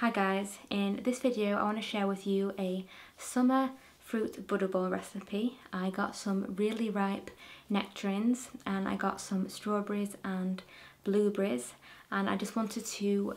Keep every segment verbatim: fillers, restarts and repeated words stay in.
Hi guys, in this video I want to share with you a summer fruit Buddha bowl recipe. I got some really ripe nectarines and I got some strawberries and blueberries, and I just wanted to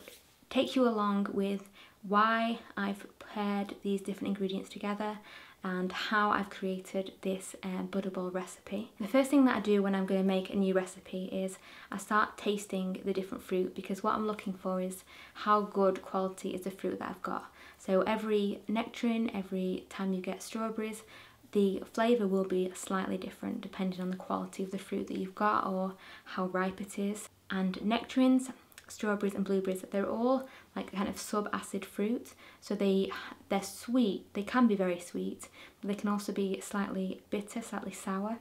take you along with why I've paired these different ingredients together and how I've created this uh, Buddha bowl recipe. The first thing that I do when I'm going to make a new recipe is I start tasting the different fruit, because what I'm looking for is how good quality is the fruit that I've got. So every nectarine, every time you get strawberries, the flavour will be slightly different depending on the quality of the fruit that you've got or how ripe it is. And nectarines, strawberries and blueberries, they're all like kind of sub-acid fruit, so they, they're sweet, they can be very sweet, but they can also be slightly bitter, slightly sour.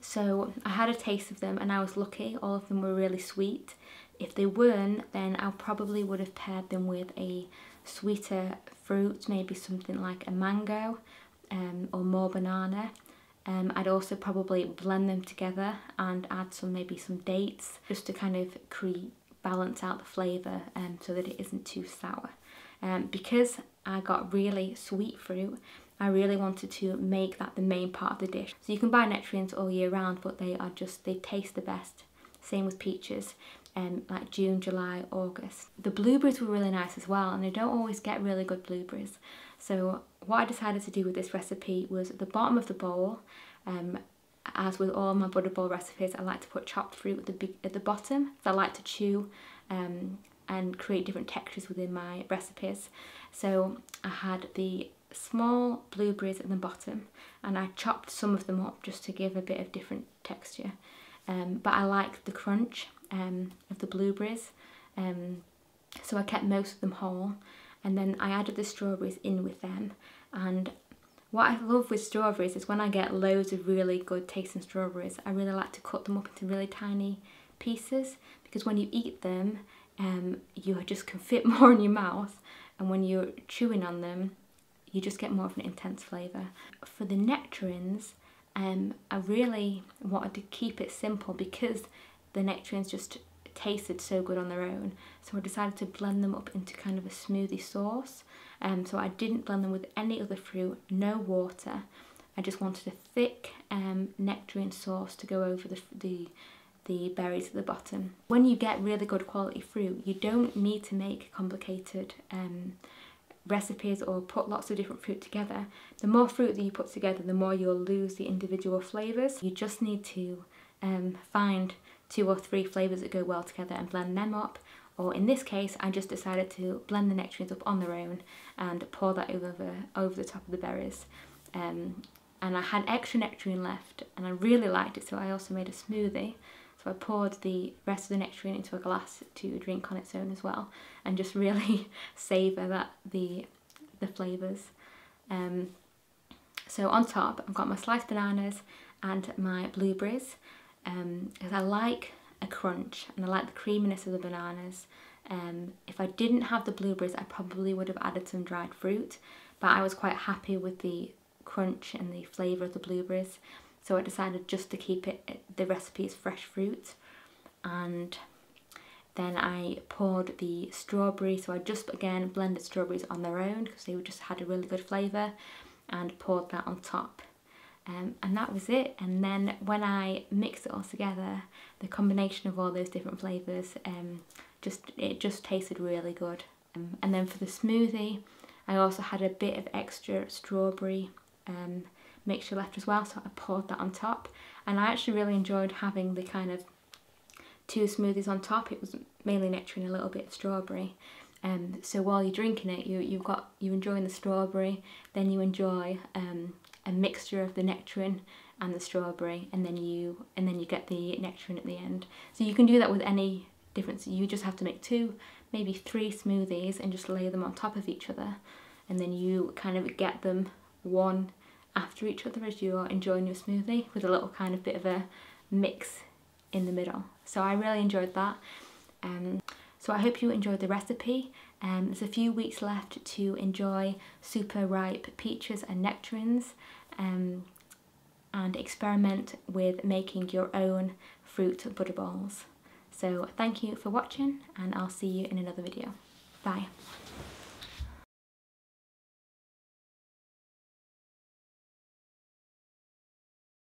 So I had a taste of them and I was lucky, all of them were really sweet. If they weren't, then I probably would have paired them with a sweeter fruit, maybe something like a mango um, or more banana. Um, I'd also probably blend them together and add some maybe some dates just to kind of create balance out the flavour um, so that it isn't too sour. Um, because I got really sweet fruit, I really wanted to make that the main part of the dish. So you can buy nectarines all year round, but they are just, they taste the best. Same with peaches, um, like June, July, August. The blueberries were really nice as well, and I don't always get really good blueberries. So what I decided to do with this recipe was at the bottom of the bowl, um, as with all my Buddha bowl recipes, I like to put chopped fruit at the, big, at the bottom. So I like to chew um, and create different textures within my recipes. So I had the small blueberries at the bottom and I chopped some of them up just to give a bit of different texture. Um, but I liked the crunch um, of the blueberries, um, so I kept most of them whole. And then I added the strawberries in with them. And what I love with strawberries is when I get loads of really good tasting strawberries, I really like to cut them up into really tiny pieces, because when you eat them, um, you just can fit more in your mouth, and when you're chewing on them, you just get more of an intense flavour. For the nectarines, um, I really wanted to keep it simple because the nectarines just tasted so good on their own, so I decided to blend them up into kind of a smoothie sauce. Um, so I didn't blend them with any other fruit, no water. I just wanted a thick um, nectarine sauce to go over the, the, the berries at the bottom. When you get really good quality fruit, you don't need to make complicated um, recipes or put lots of different fruit together. The more fruit that you put together, the more you'll lose the individual flavours. You just need to um, find two or three flavours that go well together and blend them up, or in this case I just decided to blend the nectarines up on their own and pour that over, over the top of the berries. Um, and I had extra nectarine left and I really liked it, so I also made a smoothie. So I poured the rest of the nectarine into a glass to drink on its own as well, and just really savour that the, the flavours. Um, so on top I've got my sliced bananas and my blueberries, Um, because I like a crunch and I like the creaminess of the bananas. Um, if I didn't have the blueberries, I probably would have added some dried fruit, but I was quite happy with the crunch and the flavour of the blueberries, so I decided just to keep it, the recipe is fresh fruit. And then I poured the strawberry, so I just again blended strawberries on their own because they just had a really good flavour, and poured that on top. Um, and that was it. And then when I mixed it all together, the combination of all those different flavours, um, just it just tasted really good. Um, and then for the smoothie, I also had a bit of extra strawberry um, mixture left as well, so I poured that on top. And I actually really enjoyed having the kind of two smoothies on top. It was mainly nectarine and a little bit of strawberry. Um, so while you're drinking it, you, you've got, you're enjoying the strawberry, then you enjoy um, a mixture of the nectarine and the strawberry, and then you and then you get the nectarine at the end. So you can do that with any difference. You just have to make two, maybe three smoothies and just lay them on top of each other, and then you kind of get them one after each other as you are enjoying your smoothie, with a little kind of bit of a mix in the middle. So I really enjoyed that. Um, so I hope you enjoyed the recipe. Um, there's a few weeks left to enjoy super ripe peaches and nectarines, um, and experiment with making your own fruit Buddha bowls. So thank you for watching, and I'll see you in another video. Bye.